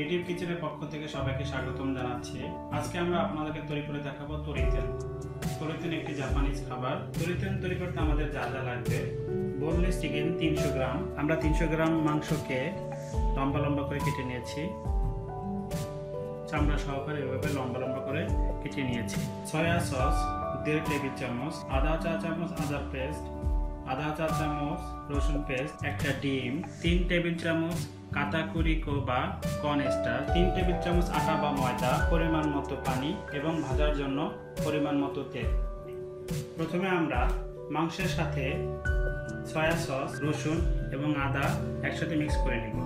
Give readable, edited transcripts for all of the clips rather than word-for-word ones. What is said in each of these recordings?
Creative কিচেনের পক্ষ থেকে সবাইকে স্বাগতম জানাচ্ছি। আজকে আমরা আপনাদেরকে তৈরি করে দেখাবো তরিতেন। তরিতেন একটি জাপানিজ খাবার। তরিতেন তৈরি করতে আমাদের যা যা লাগবে: বোনলেস চিকেন 300 গ্রাম। আমরা 300 গ্রাম মাংসকে লম্বা লম্বা করে কেটে নিয়েছি, চামড়া সহকারে এভাবে লম্বা লম্বা করে কেটে নিয়েছি। সয়া সস 1.5 টেবিল চামচ, আদা চা চামচ আদা পেস্ট, আধা চা চামচ রসুন পেস্ট, একটা ডিম, 3 টেবিল চামচ কাটাকুরি বা কর্নস্টার্চ, 3 টেবিল চামচ আটা বা ময়দা, পরিমাণ মতো পানি এবং ভাজার জন্য পরিমাণ মতো তেল। প্রথমে আমরা মাংসের সাথে সয়া সস, রসুন এবং আদা একসাথে মিক্স করে নেব।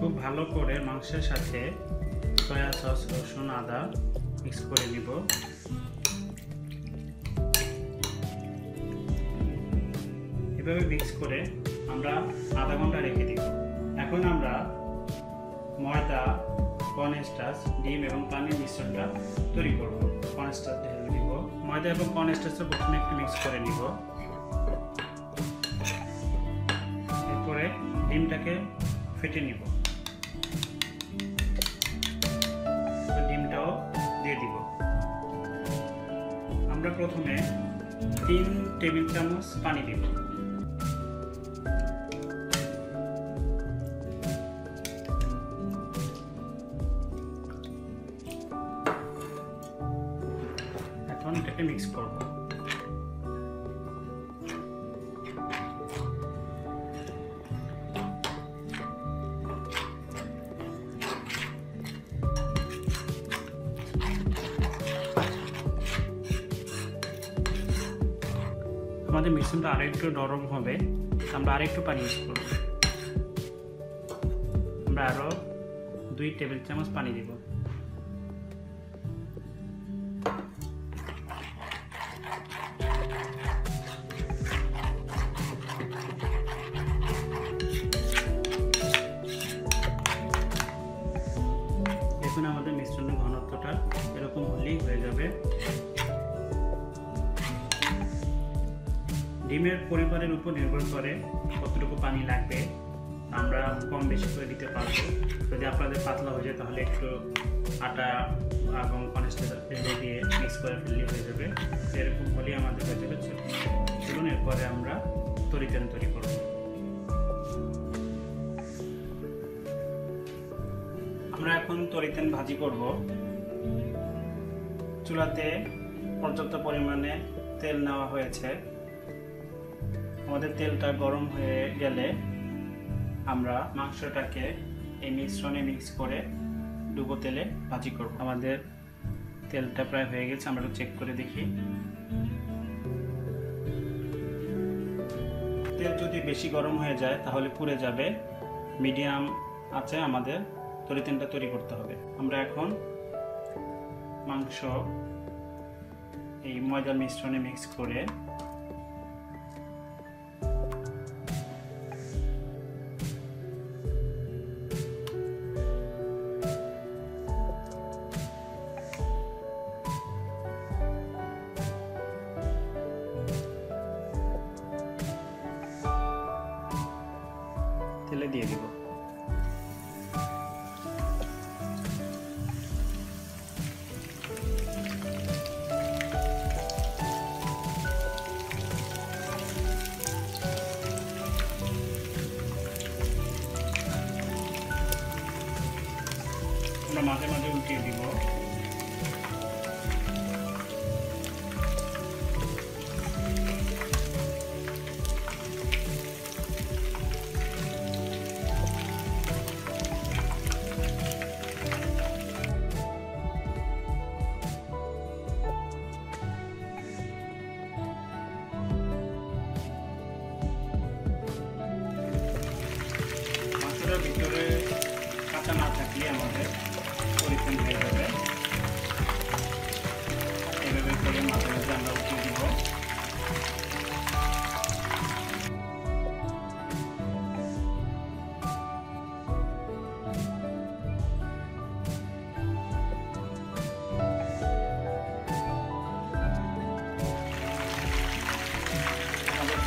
খুব ভালো করে মাংসের সাথে সয়া সস, রসুন, আদা মিক্স করে নিব। এভাবে মিক্স করে আমরা আধা ঘন্টা রেখে দিব। এখন আমরা ময়দা, কর্নস্টার্চ, ডিম এবং পানির মিশ্রণটা তৈরি করব। কর্নস্টার্চ ঢেলে নিব। ময়দা এবং কর্নস্টার্চটা প্রথমে একটু মিক্স করে নিব, এরপরে ডিমটাকে ফেটে নিব, ডিমটাও দিয়ে দিব। আমরা প্রথমে 3 টেবিল চামচ পানি দিব। এখন এটাকে মিক্স করব। আমাদের মিশ্রণটা আরেকটু নরম হবে, আমরা আরেকটু পানি ইউজ করব। আমরা আরো 2 টেবিল চামচ পানি দিব। এখন আমাদের মিশ্রণের ঘনত্বটা এরকম হলেই হয়ে যাবে। ডিমের পরিমাণের উপর নির্ভর করে কতটুকু পানি লাগবে আমরা কম বেশি করে দিতে পারব। যদি আপনাদের পাতলা হয়ে যায় তাহলে একটু আটা এবং কর্নস্টার্চ ফেলে দিয়ে মিক্স করে ফেললে হয়ে যাবে। এরকম হলেই আমাদের হয়ে যাবে। চলুন এরপরে আমরা তরিতেন তৈরি করব। আমরা এখন তরিতেন ভাজি করব। চুলাতে পর্যাপ্ত পরিমাণে তেল নেওয়া হয়েছে। আমাদের তেলটা গরম হয়ে গেলে আমরা মাংসটাকে এই মিশ্রণে মিক্স করে ডুবো তেলে ভাজি করব। আমাদের তেলটা প্রায় হয়ে গেছে, আমরা একটু চেক করে দেখি। তেল যদি বেশি গরম হয়ে যায় তাহলে পুড়ে যাবে। মিডিয়াম আছে আমাদের তরিতেনটা তৈরি করতে হবে। আমরা এখন মাংস এই ময়দার মিশ্রণে মিক্স করে তেলে দিয়ে দিব। আমরা মাঝে মাঝে উল্টিয়ে দিব। ভিতরে কাঁচা না থাকলে আমাদের তরিতেন হয়ে যাবে। এইভাবে করে মাঝে মাঝে আমরা উঠিয়ে দিব।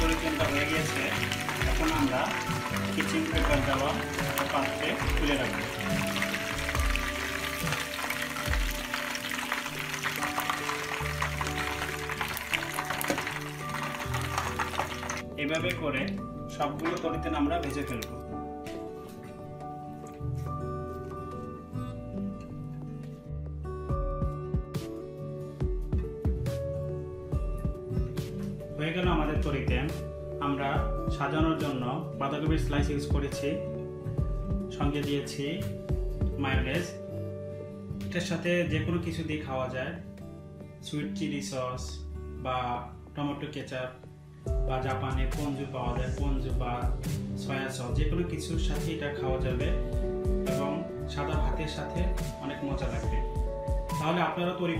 পর্যন্ত হয়ে গিয়েছে। এখন আমরা কিচিং পেপার দেওয়া পাত্রে তুলে রাখব। এভাবে করে সবগুলো তরিতে আমরা ভেজে ফেলব। হয়ে গেল আমাদের তরিতে। আমরা সাজানোর জন্য বাঁধাকপির স্লাইস ইউজ করেছি, সঙ্গে দিয়েছি মায়োনেজ। এটার সাথে যে কোনো কিছু দিয়ে খাওয়া যায়, সুইট চিলি সস বা টমেটো কেচাপ বা জাপানে পঞ্জু পাওয়া যায়, পঞ্জু বা সয়া সস, যে কোনো কিছুর সাথে এটা খাওয়া যাবে এবং সাদা ভাতের সাথে অনেক মজা লাগবে। তাহলে আপনারা তৈরি